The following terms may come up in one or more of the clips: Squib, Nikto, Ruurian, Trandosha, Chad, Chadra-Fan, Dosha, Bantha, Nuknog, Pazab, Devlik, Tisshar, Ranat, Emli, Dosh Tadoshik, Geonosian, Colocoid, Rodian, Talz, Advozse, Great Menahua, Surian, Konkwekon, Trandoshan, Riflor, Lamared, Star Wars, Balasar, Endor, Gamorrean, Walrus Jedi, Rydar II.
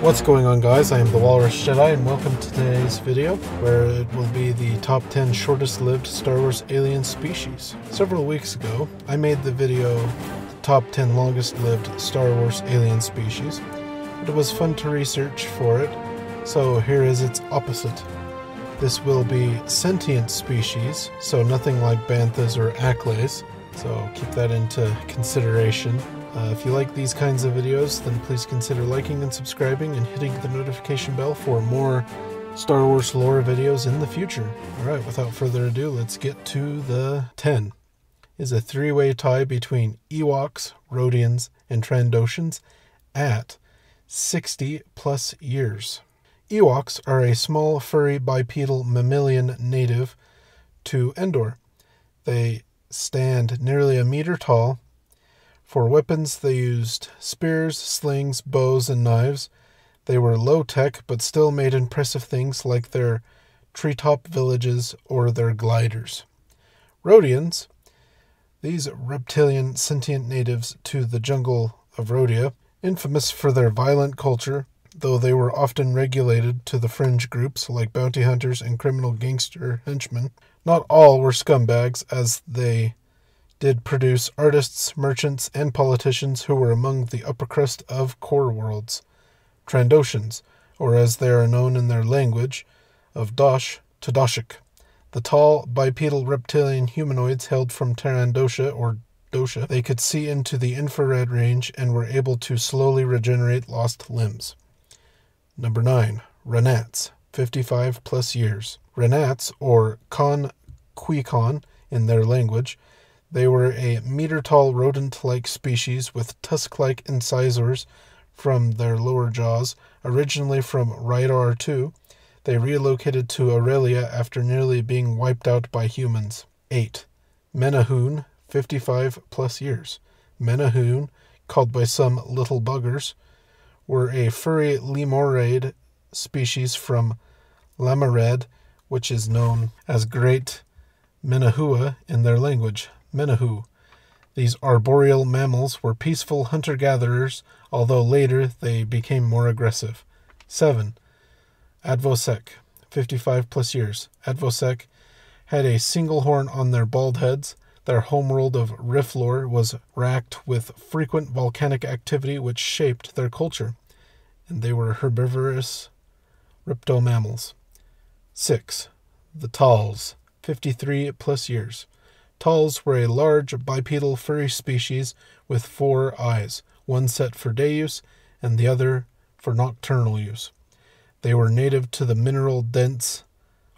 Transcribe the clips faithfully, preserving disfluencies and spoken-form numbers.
What's going on, guys? I am the Walrus Jedi and welcome to today's video where it will be the top ten shortest lived Star Wars alien species. Several weeks ago I made the video the top ten longest lived Star Wars alien species. It was fun to research for it, so here is its opposite. This will be sentient species, so nothing like Banthas or Acklays, so keep that into consideration. Uh, if you like these kinds of videos, then please consider liking and subscribing and hitting the notification bell for more Star Wars lore videos in the future. Alright, without further ado, let's get to the ten. It's a three-way tie between Ewoks, Rodians, and Trandoshans at sixty plus years. Ewoks are a small, furry, bipedal mammalian native to Endor. They stand nearly a meter tall. For weapons, they used spears, slings, bows, and knives. They were low-tech, but still made impressive things like their treetop villages or their gliders. Rodians, these reptilian sentient natives to the jungle of Rodia, infamous for their violent culture, though they were often regulated to the fringe groups like bounty hunters and criminal gangster henchmen. Not all were scumbags, as they did produce artists, merchants, and politicians who were among the upper crust of core worlds. Trandoshans, or as they are known in their language, of Dosh Tadoshik, the tall, bipedal reptilian humanoids hailed from Trandosha or Dosha. They could see into the infrared range and were able to slowly regenerate lost limbs. Number nine. Ranats, fifty-five plus years. Ranats, or Konkwekon in their language, they were a meter-tall rodent-like species with tusk-like incisors from their lower jaws, originally from Rydar two. They relocated to Aurelia after nearly being wiped out by humans. eight. Menahua, fifty-five plus years. Menahua, called by some little buggers, were a furry lemuroid species from Lamared, which is known as Great Menahua in their language. Menahua. These arboreal mammals were peaceful hunter-gatherers, although later they became more aggressive. seven. Advozse, fifty-five plus years. Advozse had a single horn on their bald heads. Their homeworld of Riflor was racked with frequent volcanic activity which shaped their culture, and they were herbivorous reptomammals. six. The Talz, fifty-three plus years. Talz were a large, bipedal, furry species with four eyes, one set for day use and the other for nocturnal use. They were native to the mineral-dense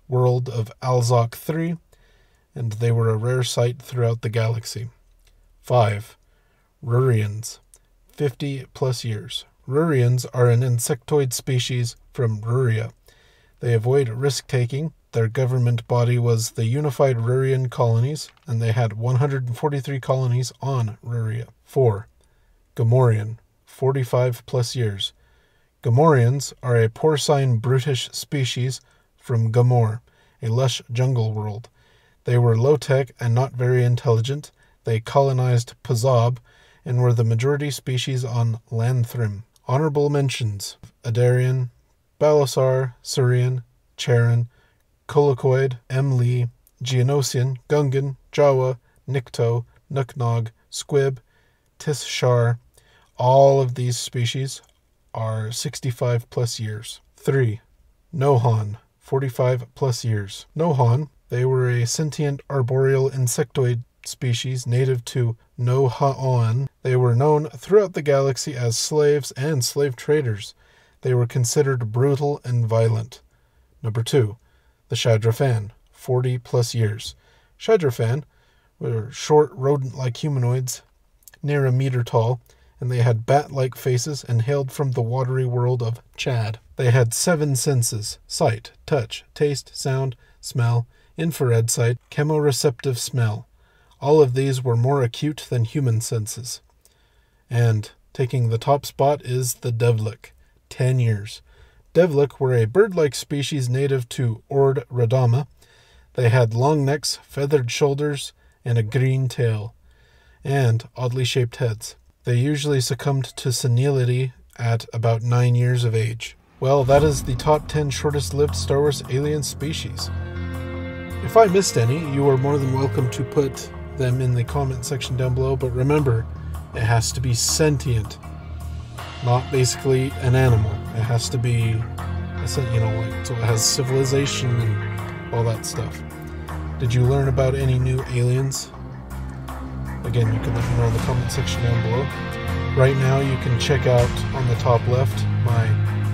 world of Alzoc three, and they were a rare sight throughout the galaxy. five. Ruurians, fifty plus years. Ruurians are an insectoid species from Ruuria. They avoid risk-taking. Their government body was the Unified Ruurian Colonies, and they had one hundred forty-three colonies on Ruuria. four. Gamorrean, forty-five plus years. Gamorreans are a porcine brutish species from Gamorr, a lush jungle world. They were low-tech and not very intelligent. They colonized Pazab and were the majority species on Lanthrim. Honorable mentions: Adarian, Balasar, Surian, Charon, Colocoid, Emli, Geonosian, Gungan, Jawa, Nikto, Nuknog, Squib, Tisshar. All of these species are sixty-five plus years. three. Nuhon, forty-five plus years. Nuhon, they were a sentient arboreal insectoid species native to Nuhon. They were known throughout the galaxy as slaves and slave traders. They were considered brutal and violent. Number two. The Chadra-Fan, forty plus years. Chadra-Fan were short, rodent-like humanoids, near a meter tall, and they had bat-like faces and hailed from the watery world of Chad. They had seven senses: sight, touch, taste, sound, smell, infrared sight, chemoreceptive smell. All of these were more acute than human senses. And taking the top spot is the Devlik, ten years. Devlik were a bird-like species native to Ord Radama. They had long necks, feathered shoulders, and a green tail, and oddly shaped heads. They usually succumbed to senility at about nine years of age. Well, that is the top ten shortest-lived Star Wars alien species. If I missed any, you are more than welcome to put them in the comment section down below, but remember, it has to be sentient, not basically an animal. It has to be, you know, like, so it has civilization and all that stuff. Did you learn about any new aliens? Again, you can let me know in the comment section down below. Right now, you can check out on the top left my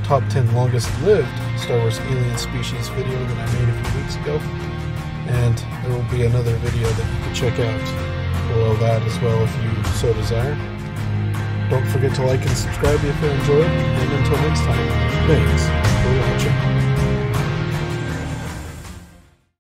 top ten longest lived Star Wars alien species video that I made a few weeks ago. And there will be another video that you can check out below that as well if you so desire. Don't forget to like and subscribe if you enjoyed, and until next time, thanks for watching.